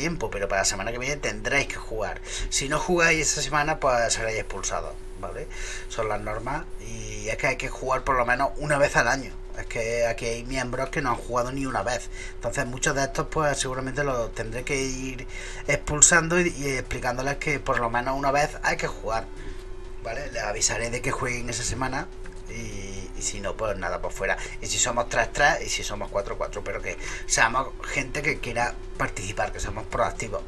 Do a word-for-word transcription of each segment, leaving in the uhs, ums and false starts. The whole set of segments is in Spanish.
tiempo, pero para la semana que viene tendréis que jugar. Si no jugáis esta semana, pues seréis expulsados, ¿vale? Son las normas, y es que hay que jugar por lo menos una vez al año. Es que aquí hay miembros que no han jugado ni una vez. Entonces muchos de estos pues seguramente los tendré que ir expulsando y, y explicándoles que por lo menos una vez hay que jugar, ¿vale? Les avisaré de que jueguen esa semana. Y, y si no, pues nada, por fuera. Y si somos tres tres, y si somos cuatro cuatro, pero que seamos gente que quiera participar, que seamos proactivos,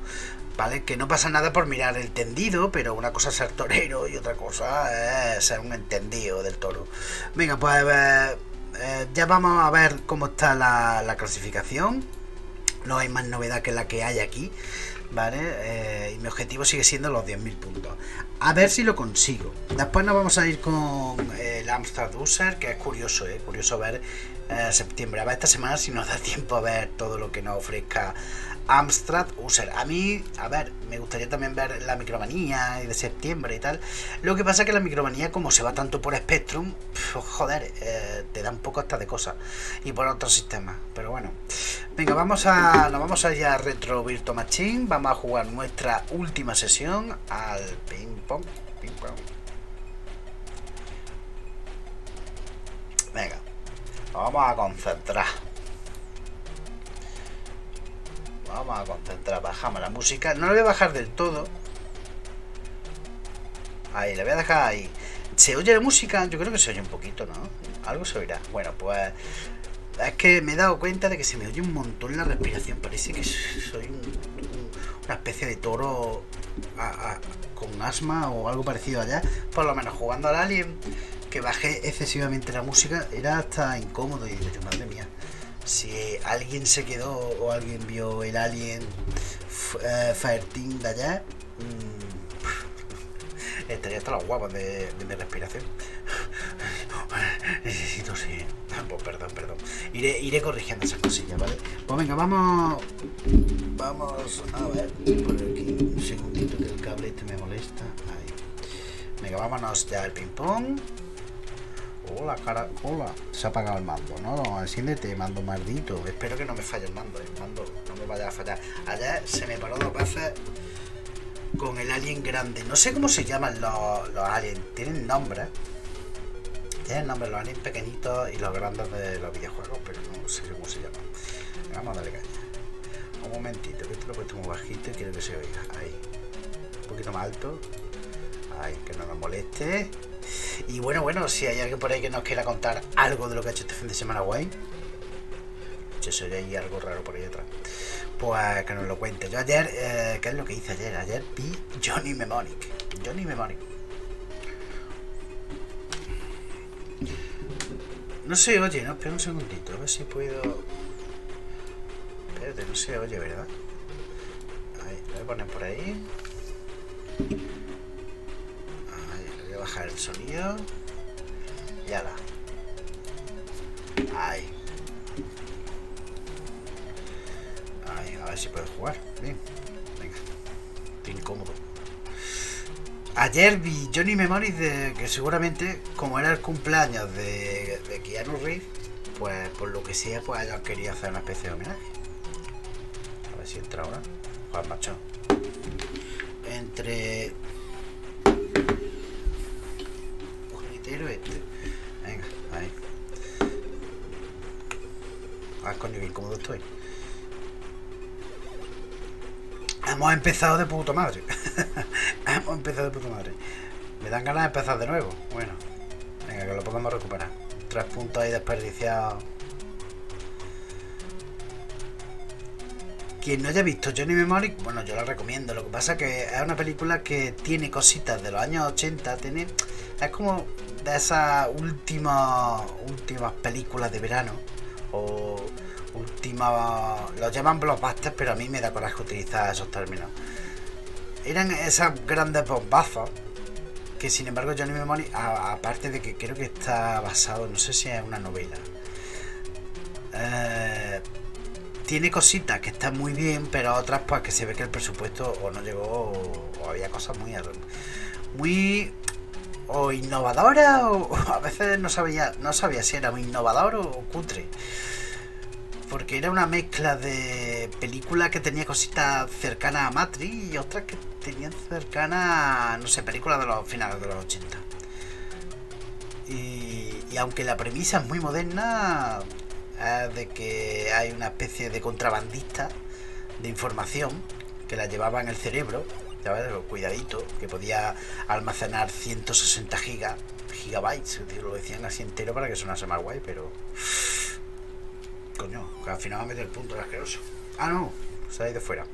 ¿vale? Que no pasa nada por mirar el tendido, pero una cosa es ser torero y otra cosa es ser un entendido del toro. Venga, pues eh, eh, ya vamos a ver cómo está la, la clasificación. No hay más novedad que la que hay aquí, ¿vale? Eh, y mi objetivo sigue siendo los diez mil puntos. A ver si lo consigo. Después nos vamos a ir con eh, el Amstrad User, que es curioso, ¿eh? Curioso ver eh, septiembre. A ver esta semana si nos da tiempo a ver todo lo que nos ofrezca Amstrad User. A mí, a ver, me gustaría también ver la Micromanía de septiembre y tal. Lo que pasa es que la Micromanía, como se va tanto por Spectrum, pf, joder, eh, te da un poco hasta de cosas. Y por otros sistemas, pero bueno. Venga, vamos a, nos vamos a ir a Retro Virtual Machine. Vamos a jugar nuestra última sesión al ping pong, ping pong. Venga, nos vamos a concentrar. Vamos a concentrar, bajamos la música. No la voy a bajar del todo. Ahí, la voy a dejar ahí. ¿Se oye la música? Yo creo que se oye un poquito, ¿no? Algo se oirá. Bueno, pues... es que me he dado cuenta de que se me oye un montón la respiración. Parece que soy un, un, una especie de toro a, a, con asma o algo parecido allá. Por lo menos jugando al Alien, que bajé excesivamente la música, era hasta incómodo. Y yo, madre mía. Si alguien se quedó o alguien vio el Alien uh, Fireteam de allá, mmm, estaría hasta las guapas de, de mi respiración. Necesito, sí. Pues perdón, perdón. Iré, iré corrigiendo esas cosillas, ¿vale? Pues venga, vamos. Vamos a ver por aquí. Un segundito que el cable este me molesta. Ahí. Venga, vámonos ya al ping-pong. Hola, cara, hola. Se ha apagado el mando, ¿no? Enciéndete, mando maldito. Espero que no me falle el mando, el mando no me vaya a fallar. Allá se me paró dos veces con el Alien grande. No sé cómo se llaman los, los aliens. Tienen nombre. Tienen nombre los aliens pequeñitos y los grandes de los videojuegos, pero no sé cómo se llaman. Vamos a darle caña. Un momentito, que esto lo he puesto muy bajito y quiero que se oiga. Ahí. Un poquito más alto. Ahí, que no nos moleste. Y bueno, bueno, si hay alguien por ahí que nos quiera contar algo de lo que ha hecho este fin de semana guay, yo soy ahí algo raro por ahí atrás, pues que nos lo cuente. Yo ayer, eh, ¿qué es lo que hice ayer? Ayer vi Johnny Mnemonic. Johnny Mnemonic. No se oye, ¿no? Espera un segundito, a ver si puedo... Espérate, no se oye, ¿verdad? Ahí, lo voy a poner por ahí. Bajar el sonido y ala. Ahí. Ahí, a ver si puedo jugar. Bien. Venga. Estoy incómodo. Ayer vi Johnny Memories de que seguramente, como era el cumpleaños de, de Keanu Reeves, pues por lo que sea, pues ellos querían hacer una especie de homenaje. A ver si entra ahora. Juan macho. Entre. Este. Venga, ahí. Ah, coño, qué incómodo estoy. Hemos empezado de puta madre. Hemos empezado de puta madre. Me dan ganas de empezar de nuevo. Bueno, venga, que lo podemos recuperar. Tres puntos ahí desperdiciados. Quien no haya visto Johnny Mnemonic, bueno, yo la recomiendo. Lo que pasa es que es una película que tiene cositas de los años ochenta. Tiene, es como de esas últimas últimas películas de verano. O últimas... Los llaman blockbusters, pero a mí me da coraje utilizar esos términos. Eran esas grandes bombazos. Que sin embargo Johnny Mnemonic, aparte de que creo que está basado, no sé si es una novela. Eh... Tiene cositas que están muy bien, pero otras pues que se ve que el presupuesto o no llegó o, o había cosas muy muy o innovadoras o, o a veces no sabía no sabía si era muy innovador o, o cutre. porque era una mezcla de película que tenía cositas cercanas a Matrix y otras que tenían cercana a, no sé, películas de los finales de los ochenta. Y, y aunque la premisa es muy moderna, es de que hay una especie de contrabandista de información que la llevaba en el cerebro, ¿sabes? Cuidadito, que podía almacenar ciento sesenta gigas, gigabytes, lo decían así entero para que sonase más guay, pero... Coño, al final va a meter el punto, era asqueroso. Ah, no, se ha ido fuera.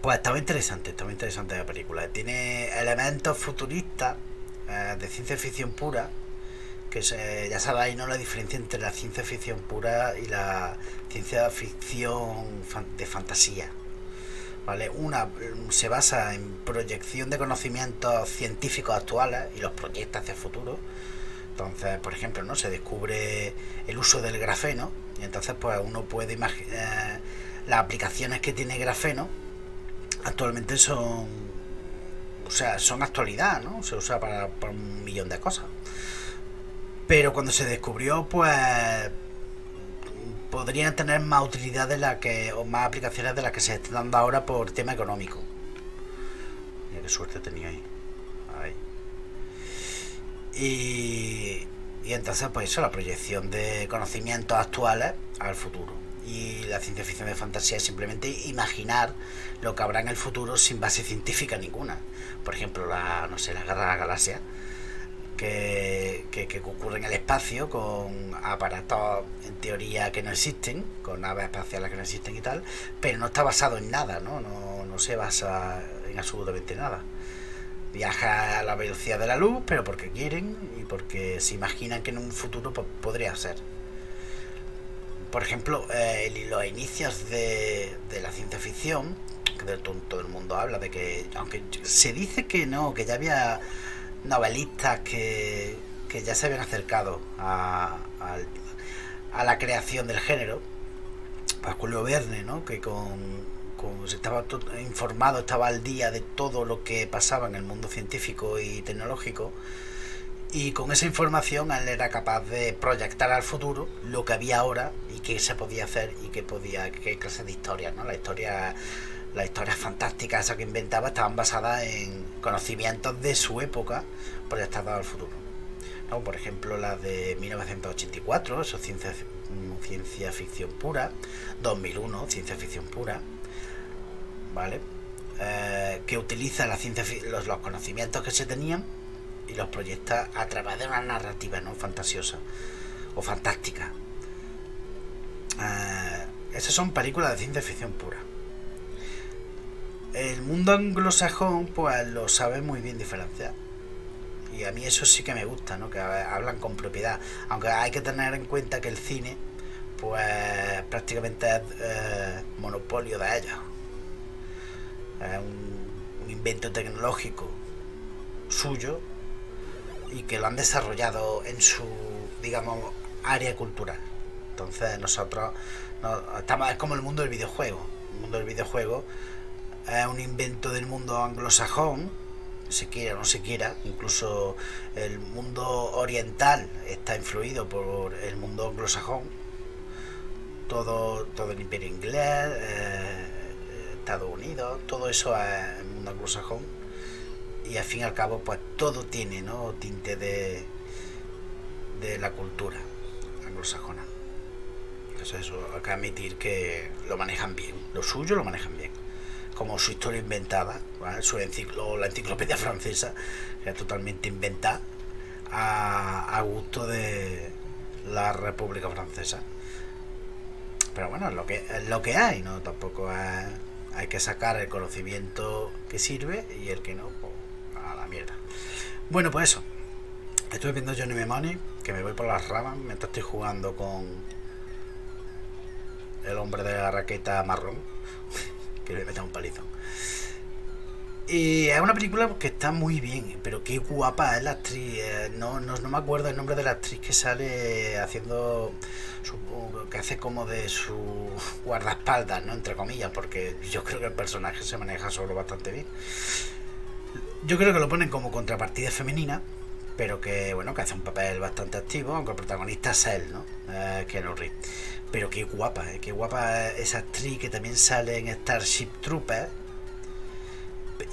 Pues estaba interesante, estaba interesante la película. Tiene elementos futuristas, eh, de ciencia ficción pura, que se, ya sabéis, ¿no? La diferencia entre la ciencia ficción pura y la ciencia ficción fan, de fantasía, ¿vale? Una se basa en proyección de conocimientos científicos actuales y los proyecta hacia el futuro. Entonces, por ejemplo, ¿no? Se descubre el uso del grafeno y entonces pues uno puede imaginar las aplicaciones que tiene grafeno actualmente son, o sea, son actualidad, ¿no? Se usa para, para un millón de cosas. Pero cuando se descubrió, pues podrían tener más utilidad de la que, o más aplicaciones de las que se están dando ahora por tema económico. Mira qué suerte tenía ahí. Ahí. Y, y entonces pues eso, la proyección de conocimientos actuales al futuro, y la ciencia ficción de fantasía es simplemente imaginar lo que habrá en el futuro sin base científica ninguna. Por ejemplo, la, no sé, la guerra de la galaxia que, que, que ocurre en el espacio con aparatos en teoría que no existen, con naves espaciales que no existen y tal, pero no está basado en nada, no, no, no se basa en absolutamente nada. Viaja a la velocidad de la luz, pero porque quieren y porque se imaginan que en un futuro podría ser. Por ejemplo, eh, los inicios de, de la ciencia ficción, que de todo, todo el mundo habla de que, aunque se dice que no, que ya había novelistas que, que ya se habían acercado a, a, a la creación del género, pues Julio Verne, ¿no? Que con... se estaba informado, estaba al día de todo lo que pasaba en el mundo científico y tecnológico, y con esa información él era capaz de proyectar al futuro lo que había ahora y qué se podía hacer y qué podía, qué clase de historias, ¿no? La historia, las historias fantásticas esas que inventaba estaban basadas en conocimientos de su época proyectados al futuro, ¿no? Por ejemplo, la de mil novecientos ochenta y cuatro, eso es ciencia, ciencia ficción pura. Dos mil uno, ciencia ficción pura, ¿vale? Eh, que utiliza la ciencia, los, los conocimientos que se tenían y los proyecta a través de una narrativa, ¿no? Fantasiosa o fantástica. Eh, esas son películas de ciencia ficción pura. El mundo anglosajón pues lo sabe muy bien diferenciar, y a mí eso sí que me gusta, ¿no? Que hablan con propiedad, aunque hay que tener en cuenta que el cine pues prácticamente es eh, monopolio de ellos. Un, un invento tecnológico suyo y que lo han desarrollado en su, digamos, área cultural. Entonces nosotros no, estamos, es como el mundo del videojuego. El mundo del videojuego es un invento del mundo anglosajón, se quiera o no se quiera. Incluso el mundo oriental está influido por el mundo anglosajón, todo, todo el imperio inglés, eh, Estados Unidos, todo eso es el mundo anglosajón, y al fin y al cabo pues todo tiene, ¿no?, tinte de de la cultura anglosajona. Entonces eso, hay que admitir que lo manejan bien, lo suyo lo manejan bien, como su historia inventada, ¿vale? Su enciclo, la enciclopedia francesa que es totalmente inventada a, a gusto de la República Francesa, pero bueno, es lo que, es lo que hay, ¿no? Tampoco es... Hay que sacar el conocimiento que sirve y el que no, pues, a la mierda. Bueno, pues eso. Estuve viendo Johnny Mnemonic, que me voy por las ramas mientras estoy jugando con el hombre de la raqueta marrón, que le meta un palizo. Y es una película que está muy bien, pero qué guapa es la actriz. No, no, no me acuerdo el nombre de la actriz que sale haciendo... Supongo que hace como de su guardaespaldas, ¿no? Entre comillas, porque yo creo que el personaje se maneja solo bastante bien. Yo creo que lo ponen como contrapartida femenina, pero que, bueno, que hace un papel bastante activo, aunque el protagonista es él, ¿no? Eh, Keanu Reeves. Pero qué guapa, ¿eh? Qué guapa esa actriz que también sale en Starship Troopers.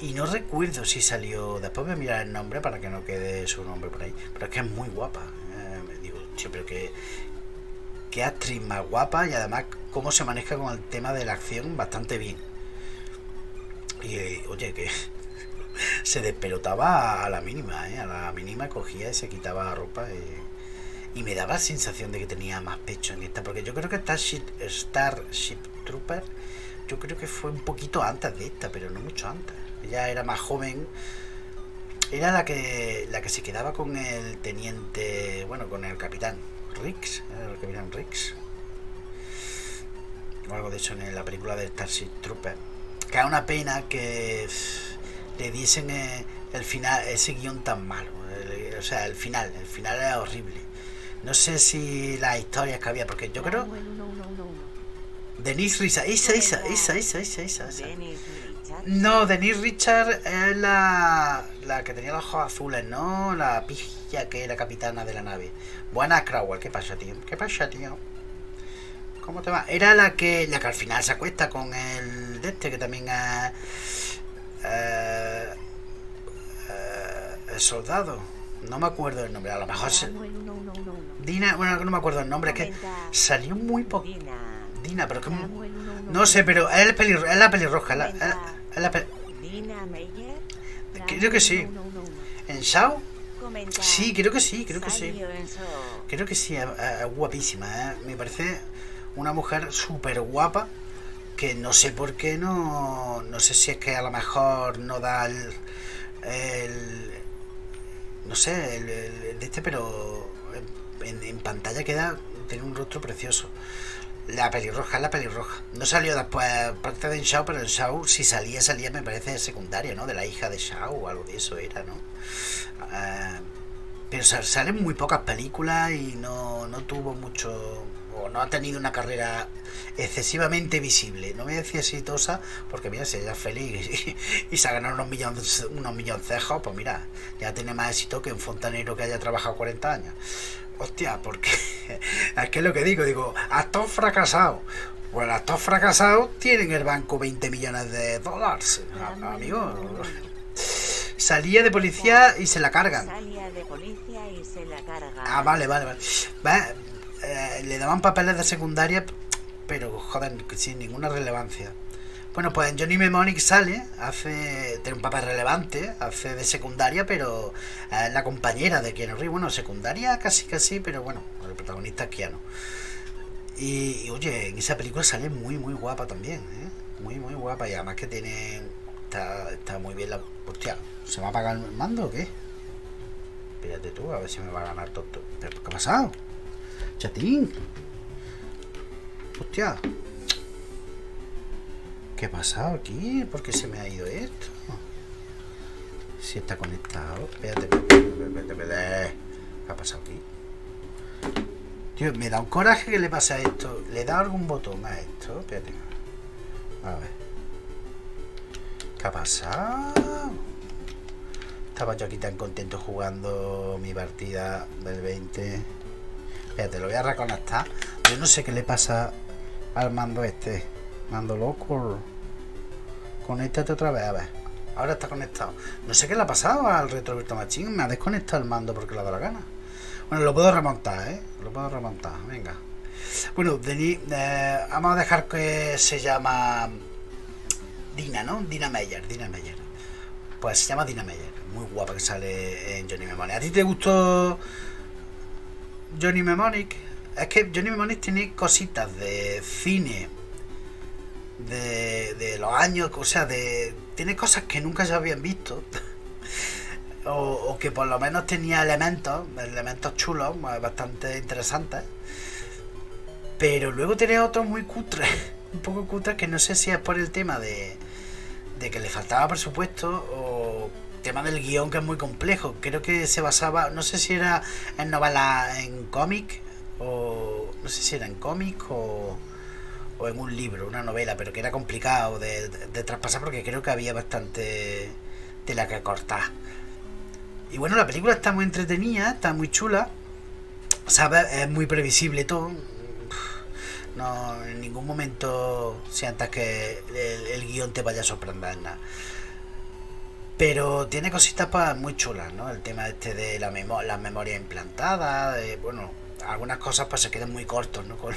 Y no recuerdo si salió... Después voy a mirar el nombre para que no quede su nombre por ahí. Pero es que es muy guapa. Eh, digo, che, pero que... Qué actriz más guapa, y además cómo se maneja con el tema de la acción bastante bien. Y, eh, oye, que... se despelotaba a la mínima, ¿eh? A la mínima cogía y se quitaba la ropa. Y, y me daba la sensación de que tenía más pecho en esta. Porque yo creo que Starship, Starship Trooper, yo creo que fue un poquito antes de esta, pero no mucho antes. Ella era más joven. Era la que la que se quedaba con el teniente, bueno, con el capitán Riggs. Era el capitán Riggs. O algo de eso en la película de Starship Trooper. Que es una pena que... le dicen eh, el final, ese guión tan malo, el, o sea, el final, el final era horrible. No sé si las historias que había, porque yo creo... Denise Richard, esa, esa, esa, esa, esa, esa, esa. No, Denise Richard es la, la que tenía los ojos azules, ¿no? La pija que era capitana de la nave. Buena Crowell, ¿qué pasa, tío? ¿Qué pasa, tío? ¿Cómo te va? Era la que, la que al final se acuesta con el de este, que también ha... Uh, uh, el soldado, no me acuerdo el nombre, a lo mejor se... Dina, bueno, no me acuerdo el nombre, es que salió muy poco. Dina, pero que no sé, pero es, el pelirro... es la pelirroja, la... Es la pel... creo que sí. ¿En Shaw? Sí, creo que sí, creo que sí. Creo que sí, es, es guapísima, ¿eh? Me parece una mujer súper guapa. Que no sé por qué no, no sé si es que a lo mejor no da el, el no sé, el, el de este, pero en, en pantalla queda, tiene un rostro precioso. La pelirroja, la pelirroja. No salió después, parte de Shaw, pero en Shaw, si salía, salía, me parece secundaria, ¿no? De la hija de Shaw o algo de eso era, ¿no? Uh, pero salen muy pocas películas y no, no tuvo mucho... o no ha tenido una carrera excesivamente visible. No voy a decir exitosa, porque mira, si ella es feliz y, y se ha ganado unos millones, unos milloncejos, pues mira, ya tiene más éxito que un fontanero que haya trabajado cuarenta años. Hostia, porque es que es lo que digo, digo, actor fracasado. Pues los actores fracasados tienen en el banco veinte millones de dólares, amigo. Salía de policía y se la cargan. Salía de policía y se la cargan. Ah, vale, vale, vale. ¿Ves? Eh, le daban papeles de secundaria, pero joder, sin ninguna relevancia. Bueno, pues en Johnny Mnemonic sale, hace, tiene un papel relevante, hace de secundaria, pero eh, la compañera de Keanu Reeves, bueno, secundaria casi casi, pero bueno, el protagonista es Keanu. Y, y oye, en esa película sale muy muy guapa también, ¿eh? Muy muy guapa, y además que tiene, está, está muy bien la... Hostia, ¿se me va a apagar el mando o qué? Espérate tú, a ver si me va a ganar tonto. ¿Pero qué ha pasado? Chatín. Hostia. ¿Qué ha pasado aquí? ¿Por qué se me ha ido esto? Si está conectado. Espérate, espérate, espérate. ¿Qué ha pasado aquí? Tío, me da un coraje que le pasa a esto. ¿Le da algún botón a esto? Espérate. A ver. ¿Qué ha pasado? Estaba yo aquí tan contento jugando mi partida del veinte. Espérate, lo voy a reconectar. Yo no sé qué le pasa al mando este. Mando loco. Conéctate otra vez, a ver. Ahora está conectado. No sé qué le ha pasado al Retro Virtual Machine. Me ha desconectado el mando porque le ha dado la gana. Bueno, lo puedo remontar, ¿eh? Lo puedo remontar, venga. Bueno, Denis, eh, vamos a dejar que se llama Dina, ¿no? Dina Meyer, Dina Meyer. Pues se llama Dina Meyer. Muy guapa que sale en Johnny Mnemonic. ¿A ti te gustó Johnny Mnemonic? Es que Johnny Mnemonic tiene cositas de cine de, de los años, o sea, de, tiene cosas que nunca se habían visto o, o que por lo menos tenía elementos elementos chulos, bastante interesantes, pero luego tiene otros muy cutres, un poco cutres, que no sé si es por el tema de, de que le faltaba presupuesto o tema del guión, que es muy complejo. Creo que se basaba, no sé si era en novela, en cómic, o no sé si era en cómic o, o en un libro, una novela, pero que era complicado de, de, de traspasar, porque creo que había bastante tela que cortar. Y bueno, la película está muy entretenida, está muy chula. O sea, es muy previsible todo. No, en ningún momento sientas que el, el guión te vaya a sorprender nada. Pero tiene cositas para muy chulas, ¿no? El tema este de la memo las memorias implantadas, de, bueno, algunas cosas pues se quedan muy cortos, ¿no? Con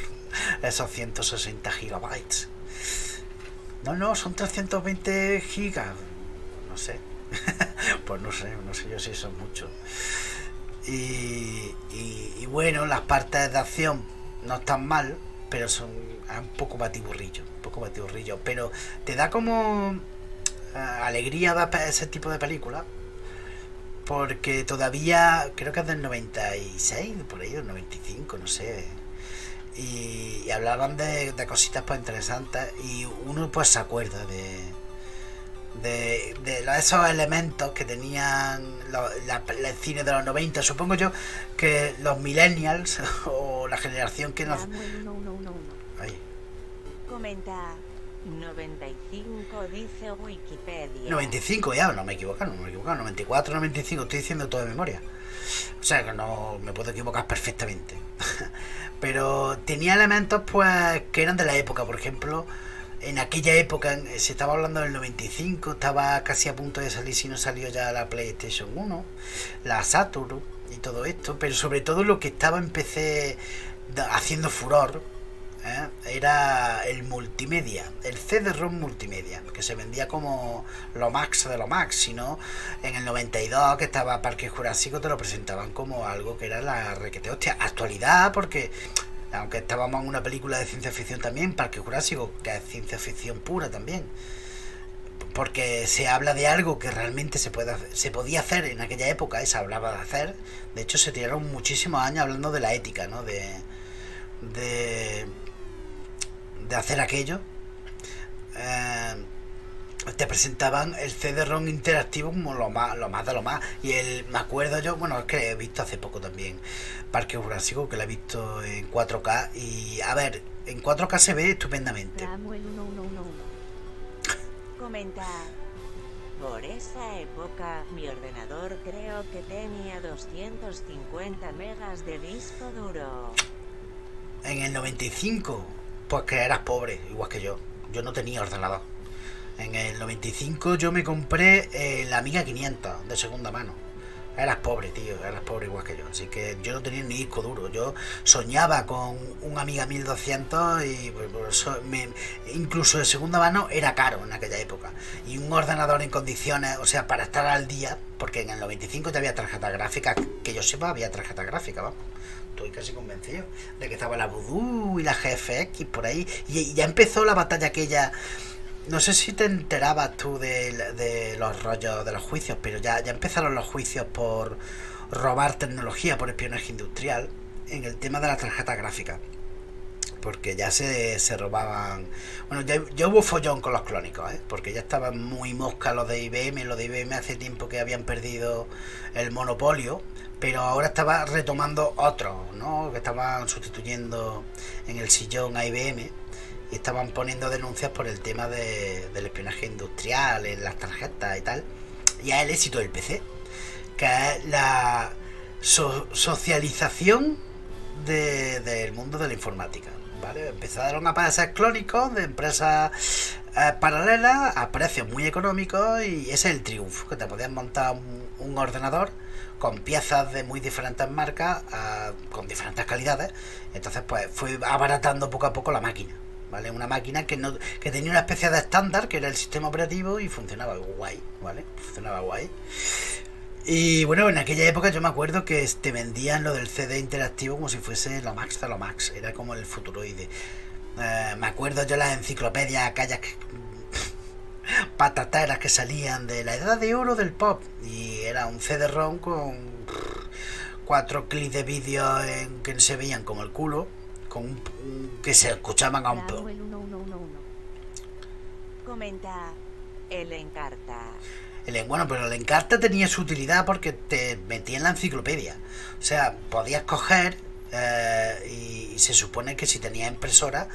esos ciento sesenta gigabytes. No, no, son trescientos veinte gigas. No sé. Pues no sé, no sé yo si son muchos. Y, y, y bueno, las partes de acción no están mal, pero son un poco batiburrillo, un poco batiburrillo. Pero te da como uh, alegría ver ese tipo de película, porque todavía creo que es del noventa y seis, por ahí, del noventa y cinco, no sé. Y, y hablaban de, de cositas pues interesantes, y uno pues se acuerda de... de, de esos elementos que tenían los, la, el cine de los noventa. Supongo yo que los millennials o la generación que nos... No, no, no, no. Ahí. Comenta noventa y cinco, dice Wikipedia. noventa y cinco, ya, no me he equivocado, no me he equivocado. noventa y cuatro, noventa y cinco, estoy diciendo todo de memoria. O sea que no me puedo equivocar perfectamente. Pero tenía elementos pues que eran de la época, por ejemplo... En aquella época, se estaba hablando del noventa y cinco, estaba casi a punto de salir, si no salió ya, la PlayStation uno, la Saturn y todo esto, pero sobre todo lo que estaba en P C haciendo furor, ¿eh? Era el multimedia, el C D ROM multimedia, que se vendía como lo max de lo max. Si no, en el noventa y dos, que estaba Parque Jurásico, te lo presentaban como algo que era la requete hostia, actualidad, porque... aunque estábamos en una película de ciencia ficción también, Parque Jurásico, que es ciencia ficción pura también, porque se habla de algo que realmente se, puede, se podía hacer en aquella época, y se hablaba de hacer. De hecho, se tiraron muchísimos años hablando de la ética, ¿no? de, de, de hacer aquello. Eh, te presentaban el C D ROM interactivo como lo más, lo más de lo más. Y el, me acuerdo yo, bueno, es que he visto hace poco también Parque Jurásico, que la he visto en cuatro K, y a ver, en cuatro K se ve estupendamente. Samuel uno uno uno comenta: por esa época mi ordenador creo que tenía doscientos cincuenta megas de disco duro. En el noventa y cinco, pues que eras pobre, igual que yo. Yo no tenía ordenador. En el noventa y cinco yo me compré eh, la Amiga quinientos de segunda mano. Eras pobre, tío, eras pobre igual que yo. Así que yo no tenía ni disco duro. Yo soñaba con un Amiga mil doscientos y pues, eso me, incluso de segunda mano era caro en aquella época. Y un ordenador en condiciones, o sea, para estar al día, porque en el noventa y cinco ya había tarjetas gráficas, que yo sepa había tarjetas gráficas, vamos. Estoy casi convencido de que estaba la Voodoo y la G F X por ahí. Y, y ya empezó la batalla aquella... No sé si te enterabas tú de, de los rollos de los juicios, pero ya, ya empezaron los juicios por robar tecnología, por espionaje industrial, en el tema de las tarjetas gráficas. Porque ya se, se robaban... Bueno, ya, ya hubo follón con los clónicos, ¿eh? Porque ya estaban muy mosca los de I B M. Los de I B M hace tiempo que habían perdido el monopolio, pero ahora estaba retomando otros, ¿no? Que estaban sustituyendo en el sillón a I B M. Y estaban poniendo denuncias por el tema de, del espionaje industrial en las tarjetas y tal. Y es el éxito del P C, que es la so socialización de, del mundo de la informática, ¿vale? Empezaron a aparecer clónicos de empresas eh, paralelas a precios muy económicos, y ese es el triunfo, que te podías montar un, un ordenador con piezas de muy diferentes marcas, a, con diferentes calidades. Entonces pues fue abaratando poco a poco la máquina, ¿vale? Una máquina que no que tenía una especie de estándar, que era el sistema operativo, y funcionaba guay, ¿vale? Funcionaba guay. Y bueno, en aquella época yo me acuerdo que te vendían lo del C D interactivo como si fuese lo max de lo max. Era como el futuroide. Eh, me acuerdo yo las enciclopedias, aquellas que, patateras que salían de la edad de oro del pop. Y era un C D ROM con cuatro clips de vídeo en que se veían como el culo. Un, un, que se escuchaban a un poco. Comenta el Encarta. El, bueno, pero el Encarta tenía su utilidad porque te metía en la enciclopedia. O sea, podías coger eh, y, y se supone que si tenías impresora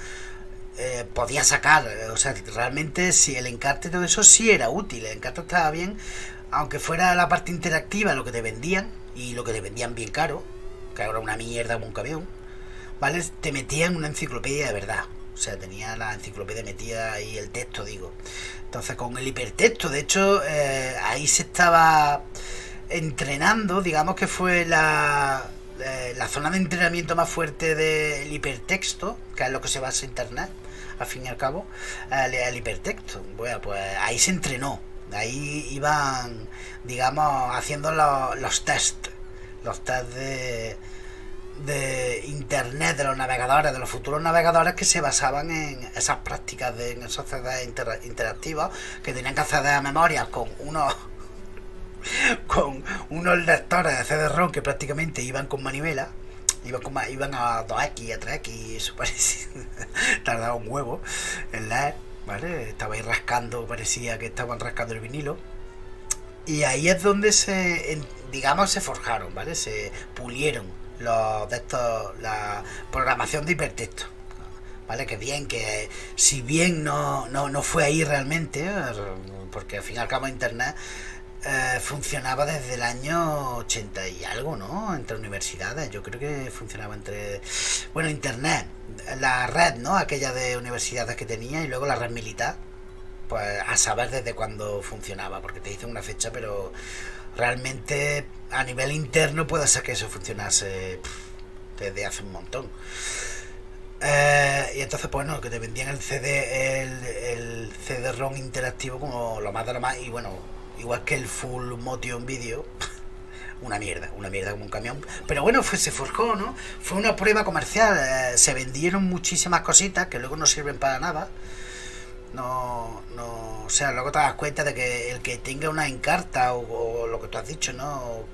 eh, podías sacar. O sea, realmente si el Encarta y todo eso sí era útil. El Encarta estaba bien aunque fuera la parte interactiva lo que te vendían, y lo que te vendían bien caro, que ahora una mierda como un camión, ¿vale? Te metían una enciclopedia de verdad. O sea, tenía la enciclopedia metida ahí, el texto, digo. Entonces, con el hipertexto, de hecho, eh, ahí se estaba entrenando, digamos que fue la, eh, la zona de entrenamiento más fuerte del hipertexto, que es lo que se basa en Internet, al fin y al cabo, el, el hipertexto. Bueno, pues ahí se entrenó. Ahí iban, digamos, haciendo los, los test, los test de, de internet, de los navegadores, de los futuros navegadores que se basaban en esas prácticas, de, en esas C Ds inter, interactivas, que tenían que acceder a memorias con unos, con unos lectores de C D ROM que prácticamente iban con manivela. Iban, con, iban a dos equis, a tres equis, y eso parecía, tardaba un huevo en leer, ¿vale? Estaba ahí rascando, parecía que estaban rascando el vinilo. Y ahí es donde se, digamos, se forjaron, ¿vale? Se pulieron los de estos, la programación de hipertexto, ¿vale? Que bien, que si bien no, no, no fue ahí realmente, ¿eh? Porque al fin y al cabo Internet Eh, funcionaba desde el año ochenta y algo, ¿no? Entre universidades, yo creo que funcionaba entre... Bueno, Internet, la red, ¿no? Aquella de universidades que tenía, y luego la red militar, pues a saber desde cuándo funcionaba, porque te dicen una fecha, pero realmente a nivel interno puede ser que eso funcionase pff, desde hace un montón. Eh, y entonces, pues no, que te vendían el C D, el, el C D ROM interactivo como lo más de lo más, y bueno... Igual que el full motion video, una mierda, una mierda como un camión. Pero bueno, fue, se forjó, ¿no? Fue una prueba comercial. Eh, se vendieron muchísimas cositas que luego no sirven para nada. No, no, o sea, luego te das cuenta de que el que tenga una Encarta o, o lo que tú has dicho, ¿no?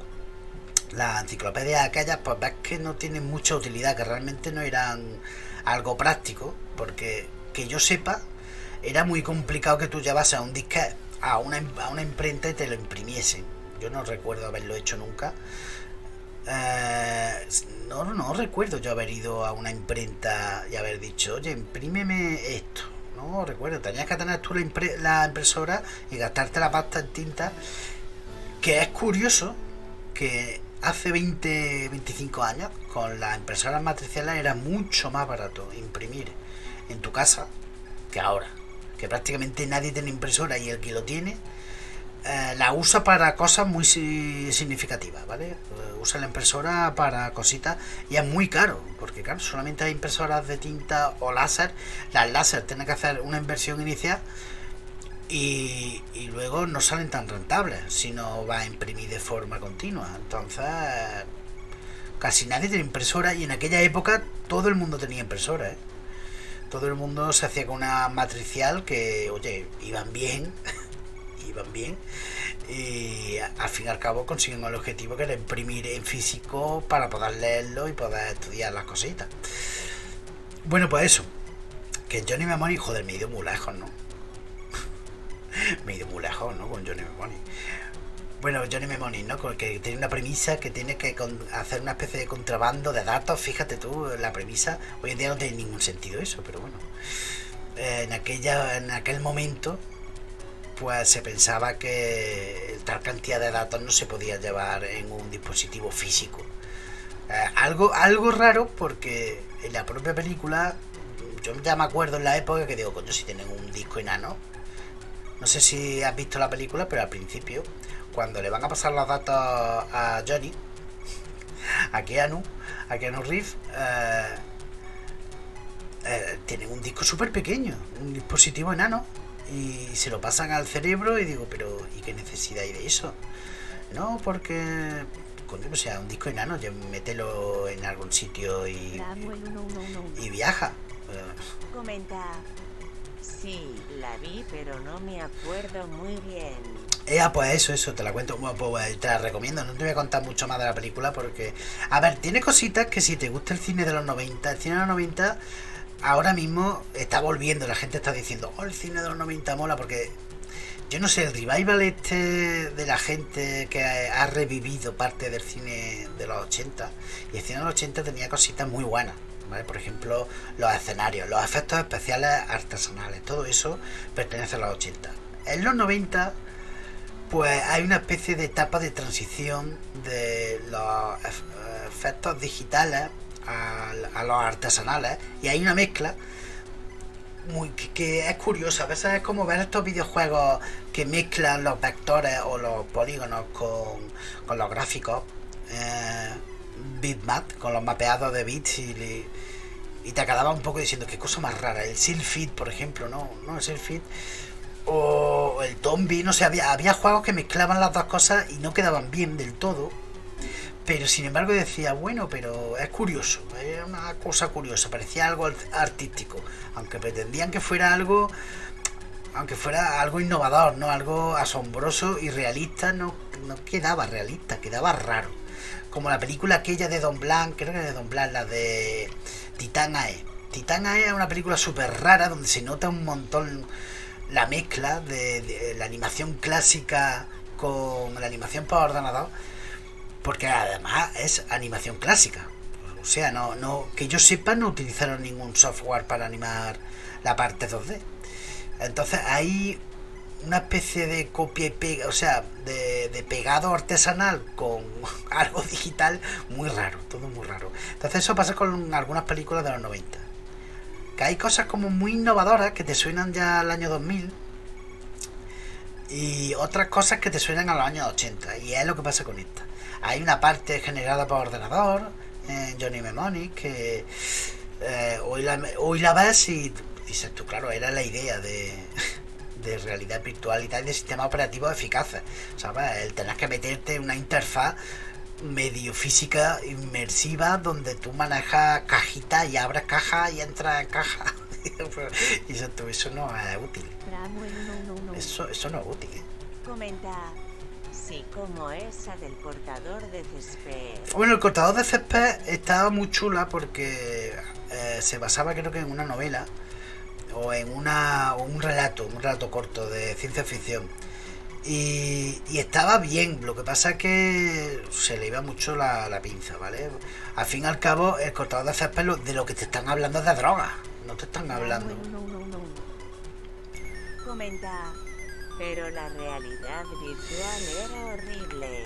Las enciclopedias aquellas, pues ves que no tienen mucha utilidad, que realmente no eran algo práctico, porque que yo sepa, era muy complicado que tú llevas a un disquete, a una, a una imprenta y te lo imprimiesen. Yo no recuerdo haberlo hecho nunca. Eh, no, no recuerdo yo haber ido a una imprenta y haber dicho, oye, imprímeme esto. No recuerdo. Tenías que tener tú la, impre la impresora y gastarte la pasta en tinta. Que es curioso que hace veinte, veinticinco años, con las impresoras matriciales, era mucho más barato imprimir en tu casa que ahora, que prácticamente nadie tiene impresora, y el que lo tiene eh, la usa para cosas muy si significativas, ¿vale? Usa la impresora para cositas, y es muy caro, porque claro, solamente hay impresoras de tinta o láser. Las láser tienen que hacer una inversión inicial y, y luego no salen tan rentables si no va a imprimir de forma continua. Entonces casi nadie tiene impresora, y en aquella época todo el mundo tenía impresora, ¿eh? Todo el mundo se hacía con una matricial que, oye, iban bien, iban bien, y al fin y al cabo consiguen el objetivo, que era imprimir en físico para poder leerlo y poder estudiar las cositas. Bueno, pues eso, que Johnny Mnemonic, joder, me he ido muy lejos, ¿no? me he ido muy lejos, ¿no? Con Johnny Mnemonic. Bueno, Johnny Mnemonic, ¿no? Que tiene una premisa que tiene que hacer una especie de contrabando de datos. Fíjate tú, la premisa. Hoy en día no tiene ningún sentido eso, pero bueno. Eh, en, aquella, en aquel momento, pues se pensaba que tal cantidad de datos no se podía llevar en un dispositivo físico. Eh, algo, algo raro, porque en la propia película, yo ya me acuerdo en la época que digo, coño, si tienen un disco enano. No sé si has visto la película, pero al principio, cuando le van a pasar los datos a Johnny, a Keanu, a Keanu Reeves, eh, eh, tienen un disco súper pequeño, un dispositivo enano, y se lo pasan al cerebro, y digo, pero ¿y qué necesidad hay de eso? No, porque, coño, o sea, un disco enano, ya mételo en algún sitio y, y viaja. Comenta. Sí, la vi, pero no me acuerdo muy bien. Eh, pues eso, eso, te la cuento. Bueno, pues te la recomiendo, no te voy a contar mucho más de la película porque... A ver, tiene cositas que si te gusta el cine de los noventa, el cine de los noventa ahora mismo está volviendo, la gente está diciendo, oh, el cine de los noventa mola, porque... Yo no sé, el revival este de la gente que ha revivido parte del cine de los ochenta, y el cine de los ochenta tenía cositas muy buenas. ¿Vale? Por ejemplo, los escenarios, los efectos especiales artesanales, todo eso pertenece a los ochenta. En los noventa pues hay una especie de etapa de transición de los efectos digitales a, a los artesanales, y hay una mezcla muy que, que es curiosa. A veces es como ver estos videojuegos que mezclan los vectores o los polígonos con, con los gráficos, eh, bitmap, con los mapeados de bits, y le, y te acababa un poco diciendo qué cosa más rara. El Silphid, por ejemplo, no, no el Silphid o el Tombi, no sé, había, había juegos que mezclaban las dos cosas y no quedaban bien del todo, pero sin embargo decía, bueno, pero es curioso, es una cosa curiosa, parecía algo artístico, aunque pretendían que fuera algo, aunque fuera algo innovador, no, algo asombroso y realista, no, no quedaba realista, quedaba raro. Como la película aquella de Don Blanc, creo que era de Don Blanc, la de Titanae. Titanae es una película súper rara donde se nota un montón la mezcla de, de la animación clásica con la animación por ordenador, porque además es animación clásica, o sea, no, no que yo sepa no utilizaron ningún software para animar la parte dos D. Entonces hay una especie de copia y pega, o sea, de, de pegado artesanal con algo digital muy raro, todo muy raro. Entonces eso pasa con algunas películas de los noventa, que hay cosas como muy innovadoras que te suenan ya al año dos mil y otras cosas que te suenan a los años ochenta, y es lo que pasa con esta. Hay una parte generada por ordenador en Johnny Mnemonic que eh, hoy, la, hoy la ves y dices tú, claro, era la idea de, de realidad virtual y tal, de sistemas operativos eficaces, ¿sabes? El tener que meterte en una interfaz medio física inmersiva donde tú manejas cajitas y abres cajas y entras en cajas. Y eso, eso no es útil. Eso, eso no es útil. ¿eh? Comenta. Sí, como esa del cortador de césped. Bueno, el cortador de césped estaba muy chula porque eh, se basaba, creo que en una novela o en una, o un relato, un relato corto de ciencia ficción. Y, y estaba bien, lo que pasa es que se le iba mucho la, la pinza, ¿vale? Al fin y al cabo, el cortador de césped, lo, de lo que te están hablando es de drogas, no te están hablando. No, no, no, no. Comenta, pero la realidad virtual era horrible.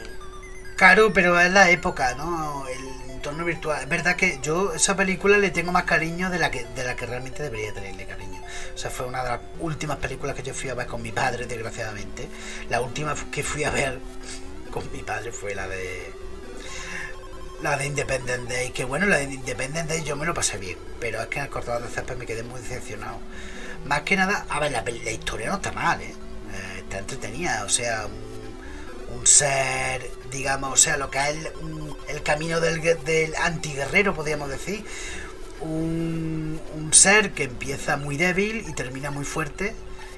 Claro, pero es la época, ¿no? El entorno virtual. Es verdad que yo esa película le tengo más cariño de la que, de la que realmente debería tenerle cariño. O sea, fue una de las últimas películas que yo fui a ver con mi padre, desgraciadamente. La última que fui a ver con mi padre fue la de la de Independence Day. Que bueno, la de Independence Day yo me lo pasé bien, pero es que en el cortador de césped me quedé muy decepcionado. Más que nada, a ver, la, la historia no está mal, ¿eh? Está entretenida, o sea, un, un ser, digamos, o sea, lo que es el, el camino del, del antiguerrero, podríamos decir, un, un ser que empieza muy débil y termina muy fuerte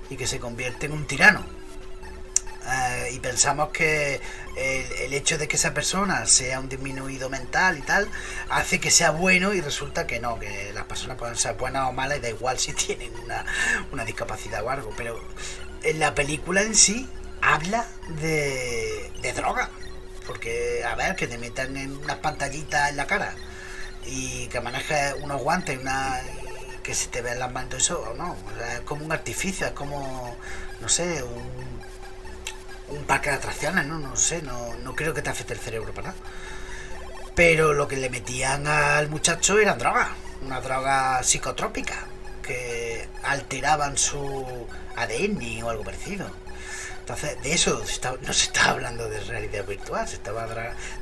y que se convierte en un tirano. Eh, y pensamos que el, el hecho de que esa persona sea un disminuido mental y tal hace que sea bueno, y resulta que no, que las personas pueden ser buenas o malas y da igual si tienen una, una discapacidad o algo, pero la película en sí habla de, de droga, porque a ver, que te metan en unas pantallitas en la cara y que manejes unos guantes, una, que se te vean las manos, eso o no, es como un artificio, es como, no sé, un, un parque de atracciones, no, no sé, no, no creo que te afecte el cerebro para nada. Pero lo que le metían al muchacho eran drogas, una droga psicotrópica que alteraban su A D N o algo parecido. Entonces, de eso no se está hablando de realidad virtual, se estaba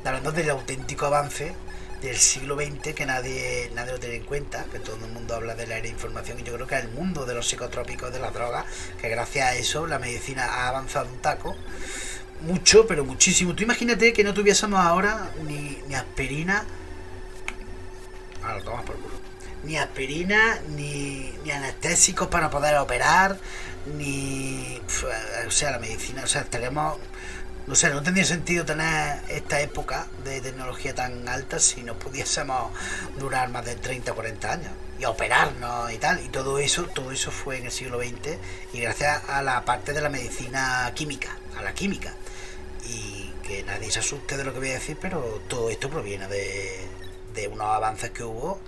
hablando del auténtico avance del siglo veinte, que nadie, nadie lo tiene en cuenta, que todo el mundo habla de la era de información, y yo creo que es el mundo de los psicotrópicos, de las drogas, que gracias a eso la medicina ha avanzado un taco, mucho, pero muchísimo. Tú imagínate que no tuviésemos ahora ni, ni aspirina, ahora lo tomas por culo, ni aspirina, ni, ni anestésicos para poder operar, ni, o sea, la medicina, o sea, tenemos, no sé, no tendría sentido tener esta época de tecnología tan alta si no pudiésemos durar más de treinta o cuarenta años y operarnos y tal, y todo eso, todo eso fue en el siglo veinte, y gracias a la parte de la medicina química, a la química. Y que nadie se asuste de lo que voy a decir, pero todo esto proviene de, de unos avances que hubo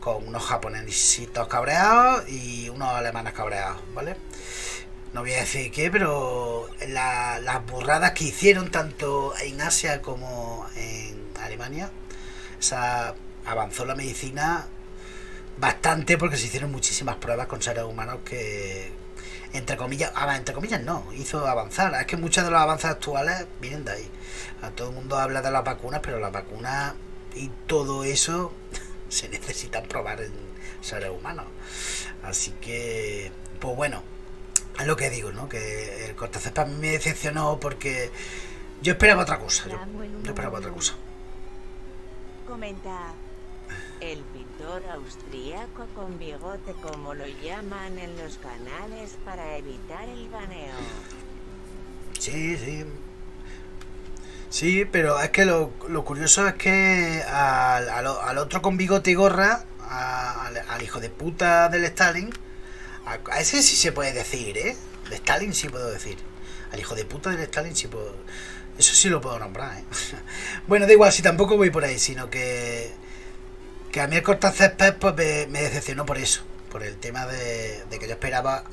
con unos japonesitos cabreados y unos alemanes cabreados, ¿vale? no voy a decir qué, pero la, las burradas que hicieron tanto en Asia como en Alemania, o sea, avanzó la medicina bastante porque se hicieron muchísimas pruebas con seres humanos que, entre comillas, entre comillas no, hizo avanzar. Es que muchos de los avances actuales vienen de ahí. A todo el mundo habla de las vacunas, pero las vacunas y todo eso se necesitan probar en seres humanos. Así que, pues bueno, es lo que digo, ¿no? Que el cortacésped a mí me decepcionó porque yo esperaba otra cosa. Yo, yo esperaba otra cosa. Comenta. El pintor austríaco con bigote, como lo llaman en los canales para evitar el baneo. Sí, sí. Sí, pero es que lo, lo curioso es que al, al, al otro con bigote y gorra, a, al, al hijo de puta del Stalin, a, a ese sí se puede decir, ¿eh? De Stalin sí puedo decir. Al hijo de puta del Stalin sí puedo... Eso sí lo puedo nombrar, ¿eh? Bueno, da igual, si tampoco voy por ahí, sino que... que a mí el cortacésped pues me, me decepcionó por eso, por el tema de, de que yo esperaba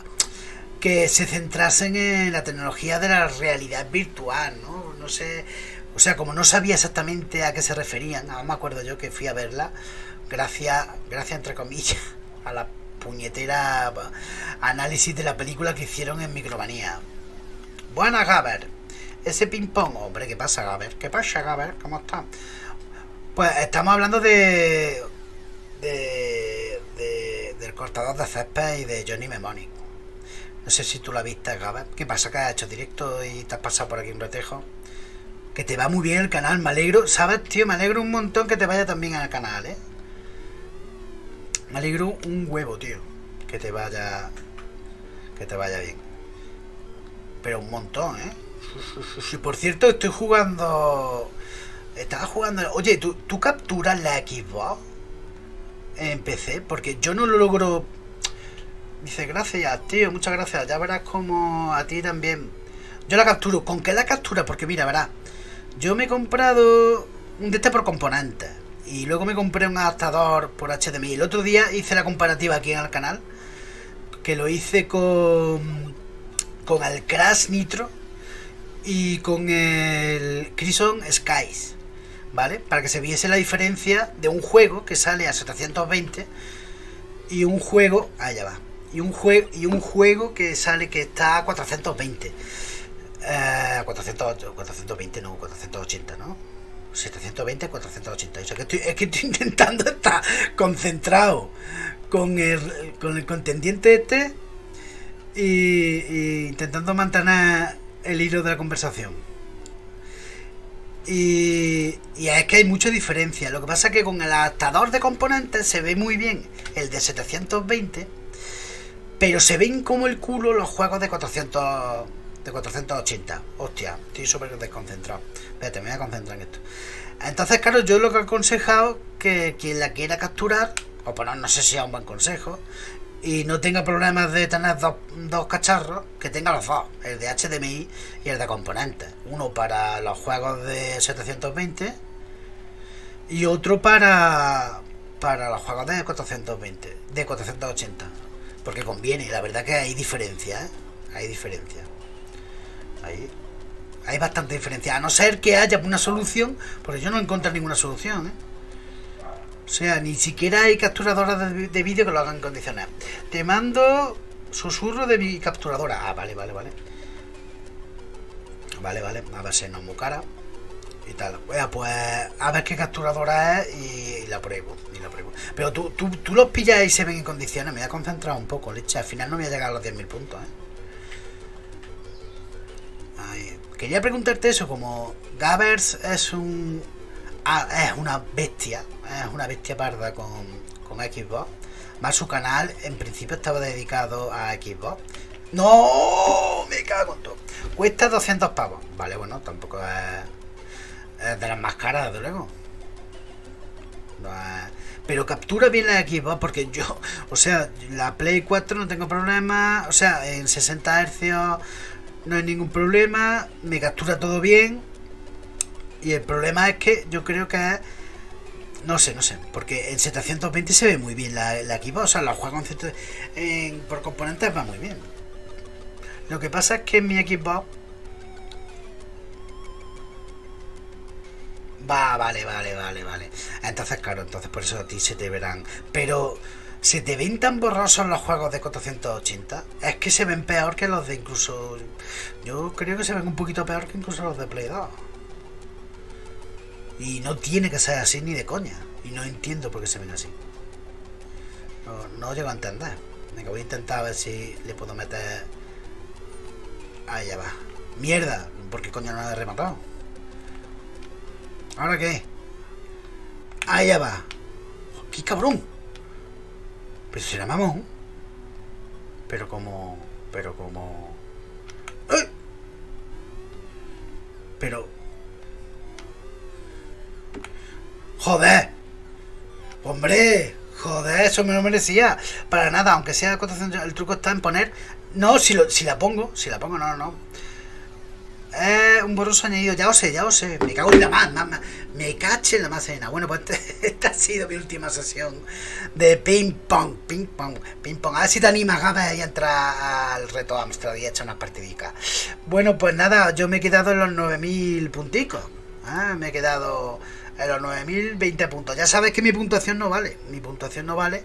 que se centrasen en la tecnología de la realidad virtual, ¿no? No sé, o sea, como no sabía exactamente a qué se referían, aún me acuerdo yo que fui a verla, gracias, gracias entre comillas, a la puñetera análisis de la película que hicieron en Micromanía. Buenas, Gaber, ese ping-pong, hombre, ¿qué pasa, Gaber? ¿Qué pasa, Gaber? ¿Cómo está? Pues estamos hablando de, de, de del cortador de césped y de Johnny Mnemonic. No sé si tú la viste, Gaber. ¿Qué pasa? ¿Que has hecho directo y te has pasado por aquí un retejo? Que te va muy bien el canal, me alegro. ¿Sabes, tío? Me alegro un montón que te vaya también al canal, ¿eh? Me alegro un huevo, tío. Que te vaya... Que te vaya bien. Pero un montón, ¿eh? Y por cierto, estoy jugando... Estaba jugando... Oye, ¿tú, ¿tú capturas la Xbox en P C? Porque yo no lo logro... Dice, gracias, tío, muchas gracias. Ya verás como a ti también. Yo la capturo. ¿Con qué la captura? Porque mira, verás. Yo me he comprado un de este por componentes. Y luego me compré un adaptador por H D M I. El otro día hice la comparativa aquí en el canal. Que lo hice con... Con el Crash Nitro. Y con el Crimson Skies. ¿Vale? Para que se viese la diferencia de un juego que sale a setecientos veinte y un juego, allá va, y un juego y un juego que sale que está a cuatrocientos veinte, eh, cuatrocientos veinte no, cuatrocientos ochenta, ¿no? setecientos veinte, cuatrocientos ochenta. O sea, que estoy, es que estoy intentando estar concentrado con el con el contendiente este y, y intentando mantener el hilo de la conversación. Y, y es que hay mucha diferencia. Lo que pasa es que con el adaptador de componentes se ve muy bien el de setecientos veinte, pero se ven como el culo los juegos de cuatrocientos, de cuatrocientos ochenta. Hostia, estoy súper desconcentrado. Espérate, me voy a concentrar en esto. Entonces, claro, yo lo que he aconsejado que quien la quiera capturar, o bueno, no sé si es un buen consejo, y no tenga problemas de tener dos, dos cacharros, que tenga los dos, el de H D M I y el de componentes. Uno para los juegos de setecientos veinte y otro para para los juegos de cuatrocientos veinte, de cuatrocientos ochenta. Porque conviene, la verdad que hay diferencia, ¿eh? Hay diferencia. Hay, hay bastante diferencia, a no ser que haya una solución, porque yo no encuentro ninguna solución, ¿eh? O sea, ni siquiera hay capturadoras de, de vídeo que lo hagan en condiciones. Te mando susurro de mi capturadora. Ah, vale, vale, vale. Vale, vale. A ver si no es muy cara. Y tal. Bueno, pues a ver qué capturadora es y, y la pruebo. Y la pruebo. Pero tú, tú, tú los pillas y se ven en condiciones. Me voy a concentrar un poco, leche. Al final no voy a llegar a los diez mil puntos, ¿eh? Ay, quería preguntarte eso. Como Gavers es un... Ah, es una bestia, es una bestia parda con, con Xbox. Más su canal, en principio estaba dedicado a Xbox. ¡No! Me cago en todo. Cuesta doscientos pavos. Vale, bueno, tampoco es, es de las más caras, desde luego. No es, pero captura bien la Xbox porque yo, o sea, la Play cuatro no tengo problema. O sea, en sesenta hercios no hay ningún problema. Me captura todo bien. Y el problema es que yo creo que... No sé, no sé. Porque en setecientos veinte se ve muy bien la, la Xbox. O sea, los juegos en, en, por componentes va muy bien. Lo que pasa es que en mi Xbox... Va, vale, vale, vale, vale. Entonces, claro, entonces por eso a ti se te verán. Pero, ¿se te ven tan borrosos los juegos de cuatrocientos ochenta? Es que se ven peor que los de incluso... Yo creo que se ven un poquito peor que incluso los de Play dos. Y no tiene que ser así ni de coña. Y no entiendo por qué se ven así. No, no llego a entender. Venga, voy a intentar a ver si le puedo meter... Ahí ya va. ¡Mierda! ¿Por qué coño no la he rematado? ¿Ahora qué? Ahí ya va. ¡Qué cabrón! Pero será mamón. Pero como... Pero como... ¡Eh! Pero... ¡Joder! ¡Hombre! ¡Joder! Eso me lo merecía. Para nada, aunque sea cuatrocientos... El truco está en poner... No, si, lo, si la pongo, si la pongo, no, no, no. Eh, un borroso añadido, ya lo sé, ya lo sé. Me cago en la más, más, más. Me caché en la más cena. Bueno, pues este, esta ha sido mi última sesión de ping pong, ping pong, ping pong. A ver si te animas, Gabe, y entrar al reto Amstrad y echar unas partidicas. Bueno, pues nada, yo me he quedado en los nueve mil punticos. Ah, me he quedado en los nueve mil veinte puntos. Ya sabes que mi puntuación no vale, mi puntuación no vale.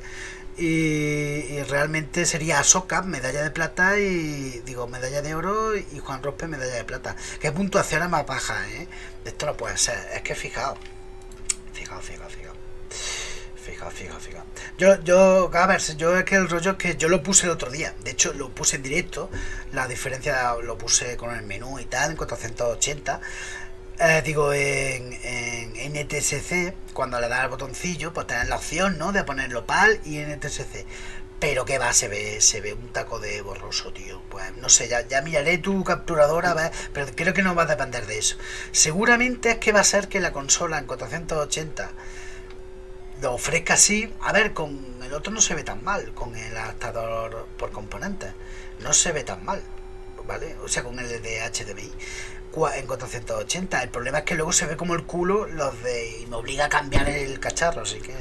Y, y realmente sería Ahsoka, medalla de plata, y digo, medalla de oro, y Juan Rospe, medalla de plata. Qué puntuación es más baja, ¿eh? De esto no puede ser. Es que fijaos. Fijaos, fijaos, fijaos. Fijaos, fijaos, fijaos. Yo, yo, Gavers, yo es que el rollo es que yo lo puse el otro día. De hecho, lo puse en directo. La diferencia lo puse con el menú y tal, en cuatrocientos ochenta. Eh, digo, en, en N T S C, cuando le das al botoncillo, pues tenés la opción, ¿no? De ponerlo PAL y N T S C. Pero que va, se ve, se ve un taco de borroso, tío. Pues no sé, ya, ya miraré tu capturadora, ¿ves? Pero creo que no va a depender de eso. Seguramente es que va a ser que la consola en cuatrocientos ochenta lo ofrezca así. A ver, con el otro no se ve tan mal, con el adaptador por componentes. No se ve tan mal, ¿vale? O sea, con el de H D M I. En cuatrocientos ochenta, el problema es que luego se ve como el culo los de y me obliga a cambiar el cacharro, así que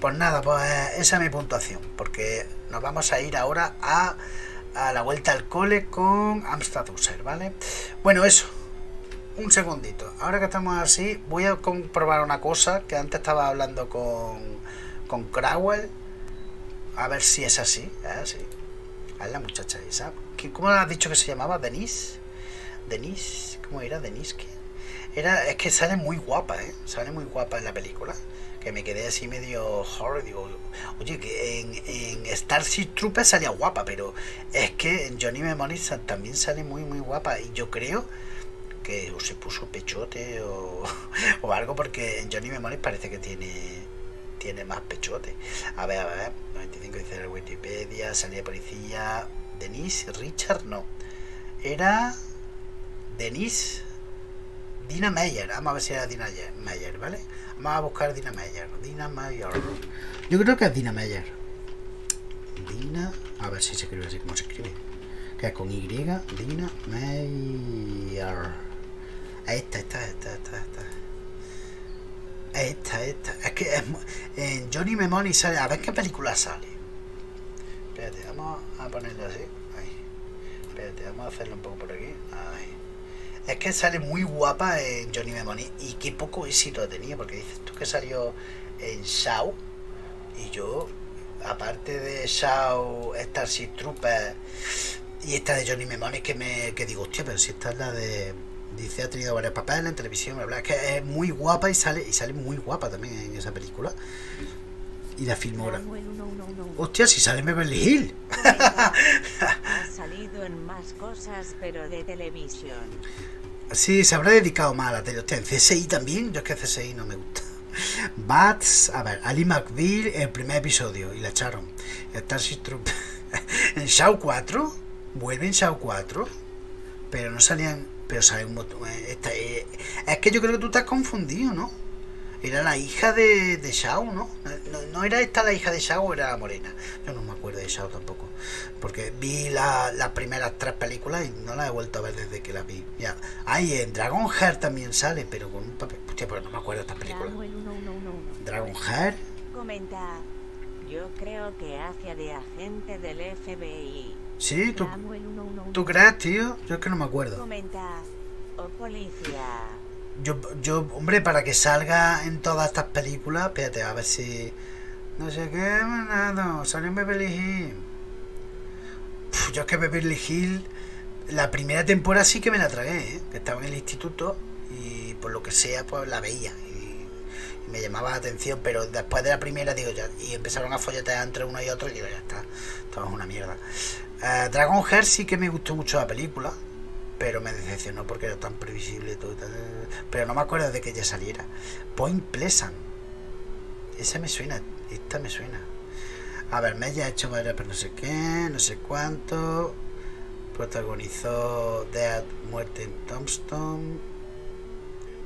pues nada, pues esa es mi puntuación, porque nos vamos a ir ahora a, a la vuelta al cole con Amstrad User, ¿vale? Bueno, eso, un segundito, ahora que estamos así, voy a comprobar una cosa que antes estaba hablando con, con Crowell, a ver si es así, es así, es la muchacha esa, ¿cómo has dicho que se llamaba? ¿Denise? Denise, ¿cómo era? Denise, ¿qué? Era, es que sale muy guapa, ¿eh? Sale muy guapa en la película. Que me quedé así medio horror. Digo, oye, que en, en Starship Troopers salía guapa, pero es que en Johnny Mnemonic también sale muy, muy guapa. Y yo creo que o se puso pechote o, o algo, porque en Johnny Mnemonic parece que tiene, tiene más pechote. A ver, a ver, noventa y cinco dice en Wikipedia, salía policía. Denise, Richard, no. Era. Denise Dina Meyer, vamos a ver si era Dina Meyer, ¿vale? Vamos a buscar Dina Meyer, Dina Meyer. Yo creo que es Dina Meyer. Dina, a ver si se escribe así como se escribe. Que es con Y, Dina Meyer. Ahí está, está, está, está, está. Ahí está, ahí está. Es que es, en Johnny Mnemonic sale, a ver qué película sale. Espérate, vamos a ponerlo así. Ahí. Espérate, vamos a hacerlo un poco por aquí. Ahí. Es que sale muy guapa en Johnny Mnemonic. Y qué poco éxito tenía, porque dices tú que salió en Shaw. Y yo, aparte de Shaw, Starship Troopers y esta de Johnny Mnemonic, que me que digo, hostia, pero si esta es la de... Dice, ha tenido varios papeles en televisión, bla, bla. Es que es muy guapa y sale, y sale muy guapa también en esa película. Y la filmografía. No, no, no, no, no. Hostia, si sale Beverly Hills. Ha salido en más cosas, pero de televisión. Sí, se habrá dedicado más a la tele. Hostia, en C S I también. Yo es que C S I no me gusta. Bats, a ver, Ali McBeal, el primer episodio, y la echaron. Starship Troopers. En Shaw cuatro, vuelve en Shaw cuatro, pero no salían. Pero sale un montón. Eh, es que yo creo que tú estás confundido, ¿no? Era la hija de, de Shaw, ¿no? ¿no? No era esta la hija de Shaw o era la morena. Yo no me acuerdo de Shaw tampoco. Porque vi la, las primeras tres películas y no las he vuelto a ver desde que las vi. Ya. Ay, en Dragon Heart también sale, pero con un papel. Hostia, pero no me acuerdo de estas películas. Dragon Heart. Comenta. Yo creo que hacia de agente del F B I. Sí, tú, ¿tú crees, tío? Yo es que no me acuerdo. Comentas, o policía. Yo, yo, hombre, para que salga en todas estas películas, espérate, a ver si... No sé qué, nada, salió en Beverly Hills. Uf, yo es que Beverly Hills, la primera temporada sí que me la tragué, ¿eh? Que estaba en el instituto y por lo que sea, pues la veía y, y me llamaba la atención, pero después de la primera, digo, ya, y empezaron a folletear entre uno y otro, y digo, ya está, esto es una mierda. Uh, Dragon Heart sí que me gustó mucho la película, pero me decepcionó porque era tan previsible todo, tal, pero no me acuerdo de que ella saliera. Point Pleasant, esa me suena, esta me suena. A ver, me haya hecho varias, pero no sé qué, no sé cuánto. Protagonizó Dead, Muerte en Tombstone,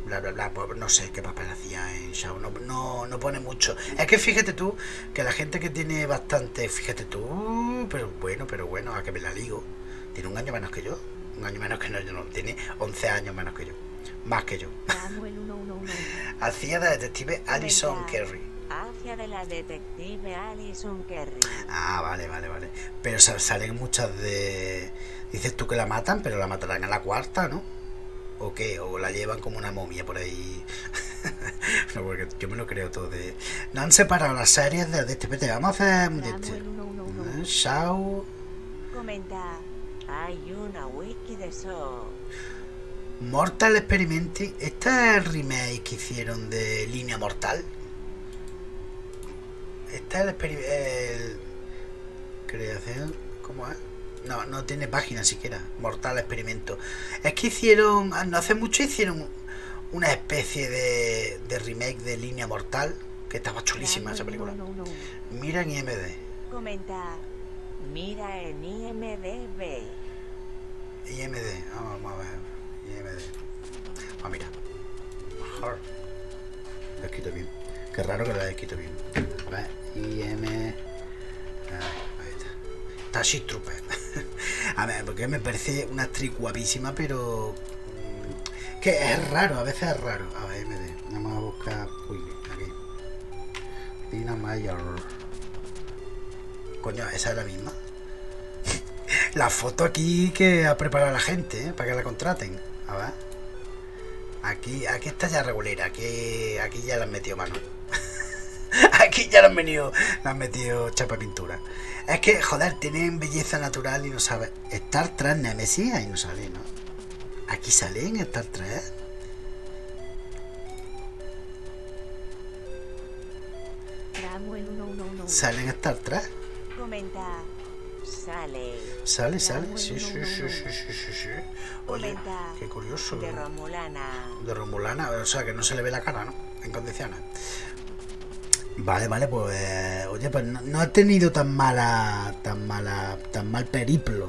bla bla bla, pues no sé qué papel hacía en Shaw, no, no, no pone mucho. Es que fíjate tú, que la gente que tiene bastante, fíjate tú, pero bueno, pero bueno, a que me la ligo. Tiene un año menos que yo, un año menos que no, yo no, tiene once años menos que yo, más que yo. Hacía de detective Alison Kerry. Hacia de la detective Alison Kerry. Ah, vale, vale, vale. Pero salen muchas de... Dices tú que la matan, pero la matarán a la cuarta, ¿no? ¿O qué? ¿O la llevan como una momia por ahí? No, porque yo me lo creo todo de... No han separado las series de este... Vamos a hacer... Shaw... Comenta... Hay una wiki de Shaw. Mortal Experimenting... Esta es el remake que hicieron de Línea Mortal. Está el experimento. Creación. ¿Cómo es? No, no tiene página siquiera. Mortal Experimento. Es que hicieron. No hace mucho hicieron una especie de, de remake de Línea Mortal. Que estaba chulísima esa película. Mira en I M D B. Comenta. Mira en I M D B. I M D. Vamos a ver. I M D B. Ah, mira. Lo he quitado bien. Qué raro que lo he quitado bien. ¿Vale? I M... Ahí está. Starship Troopers. A ver, porque me parece una actriz guapísima, pero... Que es raro, a veces es raro. A ver, I M D. Vamos a buscar... Uy, aquí. Dina Meyer. Coño, esa es la misma. La foto aquí que ha preparado la gente, ¿eh? Para que la contraten. A ver. Aquí, aquí está ya regulera. Aquí, aquí ya la han metido mano. Aquí ya lo han venido, lo han metido chapa pintura. Es que, joder, tienen belleza natural y no saben. Star Trek Nemesis, ahí no sale, ¿no? Aquí sale en Star Trek. ¿Sale en Star Trek? Comenta. Sale. Sale, sale. Sí, sí, sí, sí, sí, sí, sí. Oye, qué curioso. De Romulana. De Romulana, o sea que no se le ve la cara, ¿no? En condiciones. Vale, vale, pues... Eh, oye, pues no, no ha tenido tan mala... Tan mala... Tan mal periplo.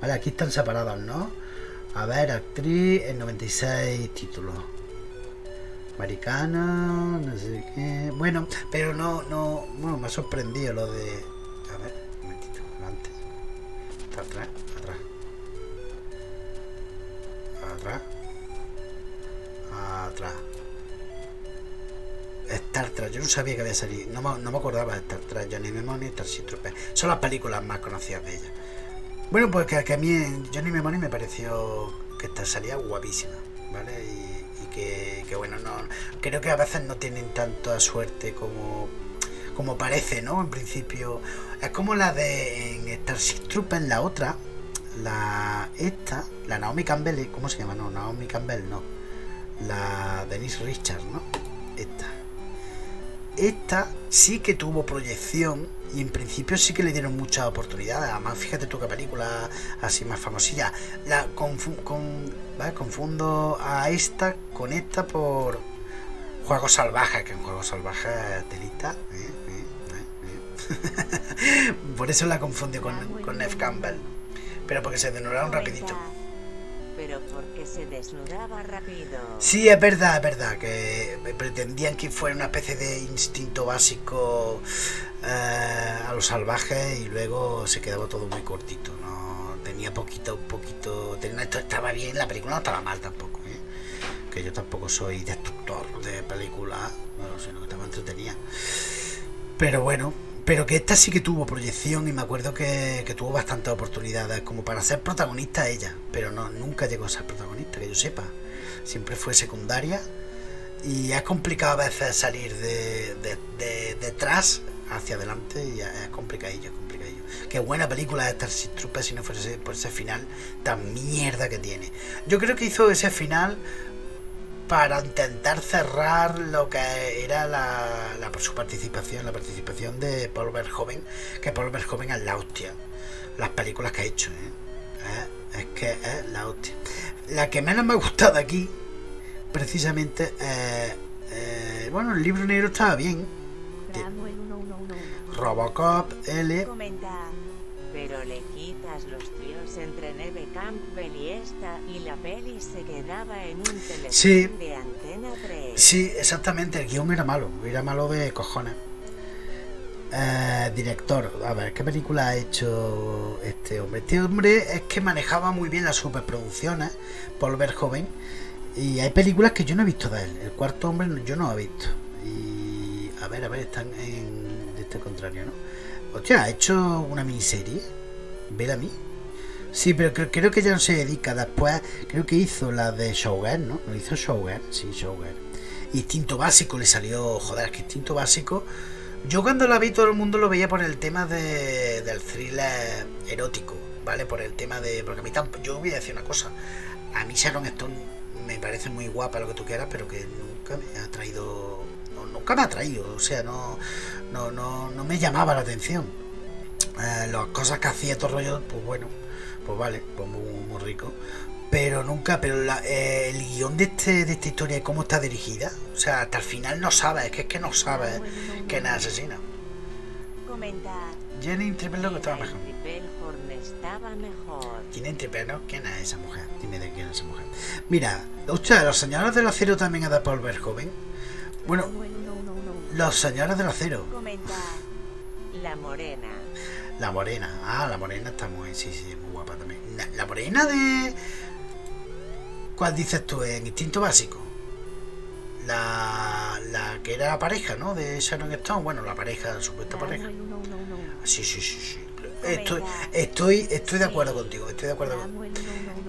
Vale, aquí están separados, ¿no? A ver, actriz en noventa y seis títulos. Americana... No sé qué... Bueno, pero no... no bueno, me ha sorprendido lo de... A ver, un momentito, adelante. Está atrás, atrás. Atrás. Atrás. Star Trek, yo no sabía que había salido, no me, no me acordaba de Star Trek, Johnny Mnemonic, Starship Troopers, son las películas más conocidas de ella. Bueno, pues que, que a mí Johnny Mnemonic me pareció que esta salía guapísima, ¿vale? Y, y que, que bueno, no, creo que a veces no tienen tanta suerte como, como parece, ¿no? En principio, es como la de en Starship Troopers, la otra, la esta, la Naomi Campbell, ¿cómo se llama? No, Naomi Campbell, no, la Denise Richards, ¿no? Esta. Esta sí que tuvo proyección y en principio sí que le dieron muchas oportunidades. Además, fíjate tú qué película así más famosilla. La confu con, ¿vale? Confundo a esta con esta por Juego Salvaje, que en Juego Salvaje telita. ¿Eh? ¿Eh? ¿Eh? ¿Eh? Por eso la confundió con, con Neve Campbell. Pero porque se desnudaron rapidito. Pero porque se desnudaba rápido. Sí, es verdad, es verdad, que pretendían que fuera una especie de instinto básico eh, a los salvajes y luego se quedaba todo muy cortito, ¿no? Tenía poquito, un poquito... Tenía, esto estaba bien, la película no estaba mal tampoco, ¿eh? Que yo tampoco soy destructor de películas, no sé, lo que estaba entretenida. Pero bueno, Pero que esta sí que tuvo proyección y me acuerdo que, que tuvo bastantes oportunidades como para ser protagonista ella, pero no, nunca llegó a ser protagonista, que yo sepa. Siempre fue secundaria y es complicado a veces salir de, de, de, de atrás hacia adelante y es complicadillo, es complicadillo. Qué buena película es Starship Troopers si no fuese por ese final tan mierda que tiene. Yo creo que hizo ese final para intentar cerrar lo que era la, la su participación, la participación de Paul Verhoeven, que Paul Verhoeven es la hostia. Las películas que ha hecho, ¿eh? Es que es la hostia. La que menos me ha gustado aquí, precisamente, eh, eh, bueno, el libro negro estaba bien. Robocop, L. Comenta, pero le quitas los tríos entre Neve Campbell y esta y la peli se quedaba en un teléfono sí, de Antena tres. Sí, exactamente, el guión era malo, era malo de cojones. Eh, director, a ver, ¿qué película ha hecho este hombre? Este hombre es que manejaba muy bien las superproducciones, Paul Verhoeven, y hay películas que yo no he visto de él. El cuarto hombre yo no lo he visto. Y a ver, a ver, están en de este contrario, ¿no? Hostia, ha hecho una miniserie. Ver a mí. Sí, pero creo, creo que ya no se dedica. Después, creo que hizo la de Showgirl, ¿no? ¿Lo hizo Showgirl? Sí, Showgirl. Instinto básico le salió. Joder, es que Instinto básico. Yo cuando la vi, todo el mundo lo veía por el tema de, del thriller erótico, ¿vale? Por el tema de. Porque a mí tampoco. Yo voy a decir una cosa. A mí Sharon Stone me parece muy guapa, lo que tú quieras, pero que nunca me ha traído. Nunca me ha traído, o sea, no no, no, no me llamaba la atención. Eh, las cosas que hacía todo rollo, pues bueno, pues vale, pues muy, muy rico. Pero nunca, pero la, eh, el guión de, este, de esta historia y cómo está dirigida, o sea, hasta el final no sabes, es que, es que no sabes que nada asesina. Comenta. Jenny Trippel lo que estaba mejor. Estaba mejor. Tiene entrepierna, ¿quién es esa mujer? Dime de quién es esa mujer. Mira, usted, los señores del acero también ha dado Paul Verhoeven. Bueno, no, no, no, no. Los señores del acero. Comenta. La morena. La morena, ah, la morena está muy, sí, sí, muy guapa también. La, la morena de. ¿Cuál dices tú? En Instinto básico. La, la que era la pareja, ¿no? De Sharon Stone. Bueno, la pareja, la supuesta no, pareja. No, no, no, no. Sí, sí, sí, sí. Estoy, estoy, estoy de acuerdo contigo. Estoy de acuerdo.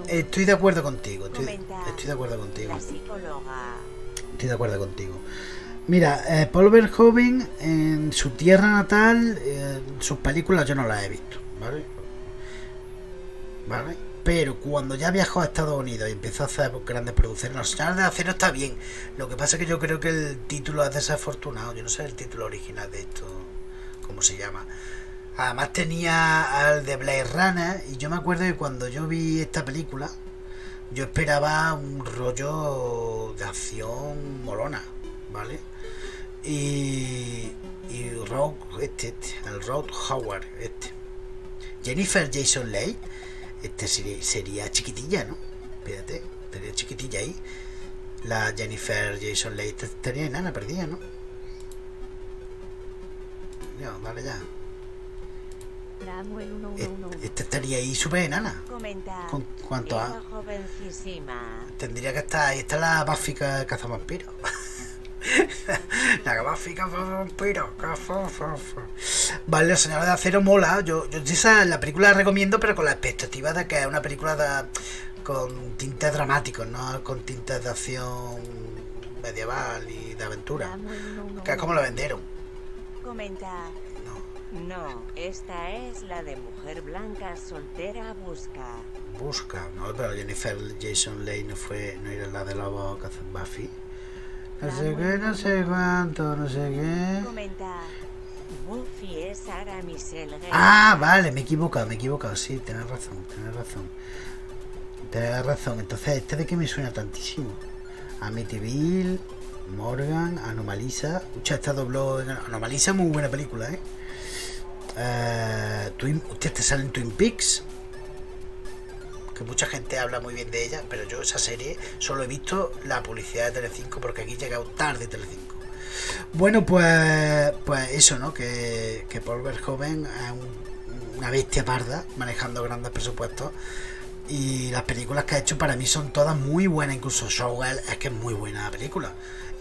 Estoy de acuerdo contigo. Estoy, estoy de acuerdo contigo. Estoy de acuerdo contigo. Mira, eh, Paul Verhoeven en su tierra natal, eh, sus películas yo no las he visto, ¿vale? ¿Vale? Pero cuando ya viajó a Estados Unidos y empezó a hacer grandes producciones, Los Señores de Acero está bien. Lo que pasa es que yo creo que el título es desafortunado. Yo no sé el título original de esto, cómo se llama. Además tenía al de Blade Runner y yo me acuerdo que cuando yo vi esta película, yo esperaba un rollo de acción molona, ¿vale? Y, y Road, este, este, el Rod Howard, este. Jennifer Jason Leigh, este sería, sería chiquitilla, ¿no? Fíjate, sería chiquitilla ahí. La Jennifer Jason Leigh estaría enana, perdida, ¿no? No, vale ya. Este estaría ahí súper enana. Comenta. ¿Con cuánto a? Tendría que estar. Ahí está la báfica cazavampiros. La báfica cazavampiros. Vale, La Señora de Acero mola. Yo, yo esa, la película la recomiendo, pero con la expectativa de que es una película de, con tintes dramáticos, no con tintes de acción medieval y de aventura. Que es como la vendieron. Comenta. No, esta es la de mujer blanca soltera busca. Busca, no, pero Jennifer Jason Leigh no fue, no era la de la boca Buffy. No sé qué, no sé cuánto, no sé qué. Comenta. Buffy es Sarah Michelle Gellar. Ah, vale, me he equivocado, me he equivocado, sí, tenés razón, tenés razón. Tenés razón, entonces, ¿este de qué me suena tantísimo? Amityville, Morgan, Anomalisa. Ucha, esta dobló. Anomalisa, muy buena película, ¿eh? Uh, Twin, usted te sale en Twin Peaks, que mucha gente habla muy bien de ella, pero yo esa serie solo he visto la publicidad de Telecinco porque aquí he llegado tarde Telecinco. Bueno, pues pues eso, ¿no? Que, que Paul Verhoeven es un, una bestia parda manejando grandes presupuestos y las películas que ha hecho para mí son todas muy buenas, incluso Showgirl es que es muy buena la película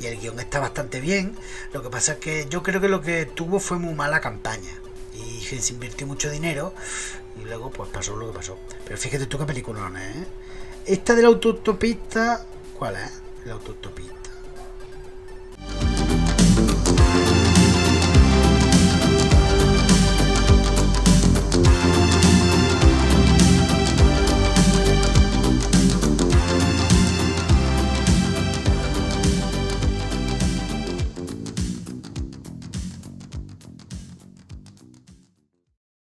y el guión está bastante bien. Lo que pasa es que yo creo que lo que tuvo fue muy mala campaña y se invirtió mucho dinero y luego pues pasó lo que pasó. Pero fíjate tú qué peliculón, ¿eh? Esta de la autopista, ¿cuál es? La autopista